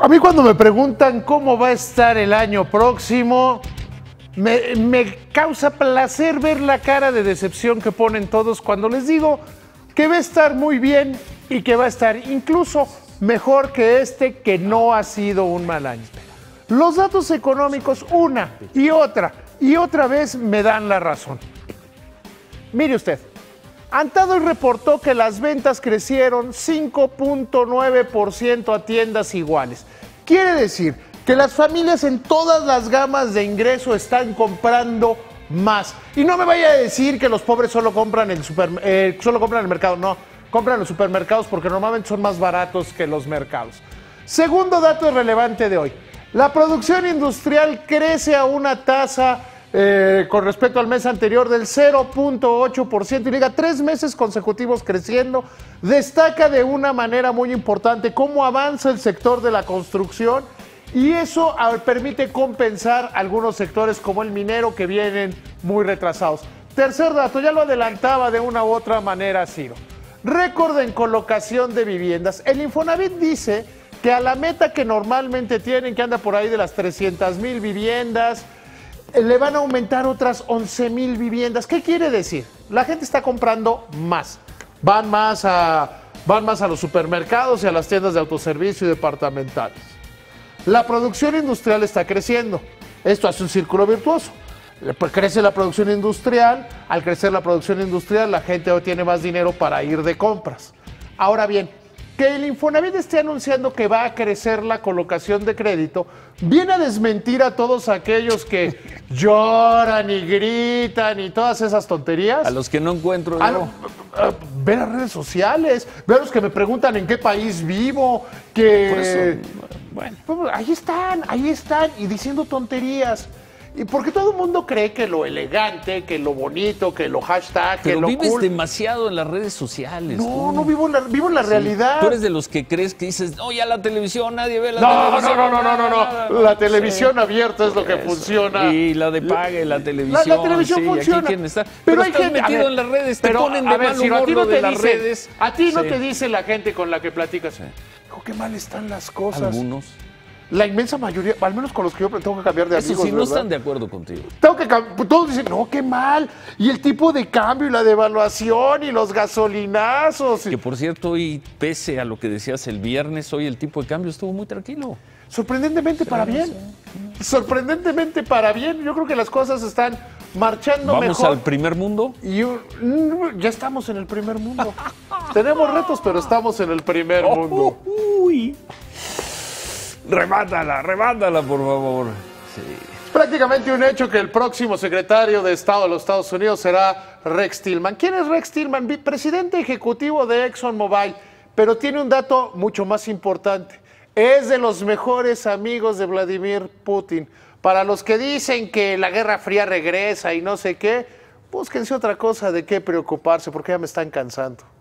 A mí cuando me preguntan cómo va a estar el año próximo, me causa placer ver la cara de decepción que ponen todos cuando les digo que va a estar muy bien y que va a estar incluso mejor que este, que no ha sido un mal año. Los datos económicos una y otra vez me dan la razón. Mire usted, Antado reportó que las ventas crecieron 5.9% a tiendas iguales. Quiere decir que las familias en todas las gamas de ingreso están comprando más. Y no me vaya a decir que los pobres solo compran el mercado, no. Compran los supermercados porque normalmente son más baratos que los mercados. Segundo dato relevante de hoy. La producción industrial crece a una tasa con respecto al mes anterior del 0.8% y llega 3 meses consecutivos creciendo. Destaca de una manera muy importante cómo avanza el sector de la construcción y eso permite compensar algunos sectores como el minero que vienen muy retrasados. Tercer dato, ya lo adelantaba de una u otra manera Ciro. Récord en colocación de viviendas. El Infonavit dice que a la meta que normalmente tienen, que anda por ahí de las 300,000 viviendas, le van a aumentar otras 11,000 viviendas. ¿Qué quiere decir? La gente está comprando más. Van más a los supermercados y a las tiendas de autoservicio y departamentales. La producción industrial está creciendo. Esto hace un círculo virtuoso. Crece la producción industrial, al crecer la producción industrial la gente hoy tiene más dinero para ir de compras. Ahora bien, que el Infonavit esté anunciando que va a crecer la colocación de crédito, viene a desmentir a todos aquellos que lloran y gritan y todas esas tonterías. A los que no encuentro yo. Ver las redes sociales, ver a los que me preguntan en qué país vivo, que... Por eso, bueno. Ahí están, y diciendo tonterías. Y porque todo el mundo cree que lo elegante, que lo bonito, que lo hashtag, que lo cool. Pero vives demasiado en las redes sociales. No, no vivo en la realidad. Tú eres de los que crees que dices, no, ya la televisión, nadie ve la televisión. No. La televisión abierta es lo que funciona. Y la de pague, la televisión. La televisión funciona. Pero hay gente metido en las redes, te ponen de mal humor de las redes. A ti no te dice la gente con la que platicas. Qué mal están las cosas. Algunos. La inmensa mayoría, al menos con los que yo tengo que cambiar de amigos. Eso sí, no están de acuerdo contigo. Todos dicen, no, qué mal. Y el tipo de cambio y la devaluación y los gasolinazos. Que por cierto, hoy, pese a lo que decías el viernes, hoy el tipo de cambio estuvo muy tranquilo. Sorprendentemente para bien. Sorprendentemente para bien. Yo creo que las cosas están marchando mejor. ¿Vamos al primer mundo? Ya estamos en el primer mundo. Tenemos retos, pero estamos en el primer mundo. Uy. Remátala, por favor. Sí. Es prácticamente un hecho que el próximo secretario de Estado de los Estados Unidos será Rex Tillerson. ¿Quién es Rex Tillerson? Presidente ejecutivo de ExxonMobil, pero tiene un dato mucho más importante. Es de los mejores amigos de Vladimir Putin. Para los que dicen que la Guerra Fría regresa y no sé qué, búsquense otra cosa de qué preocuparse, porque ya me están cansando.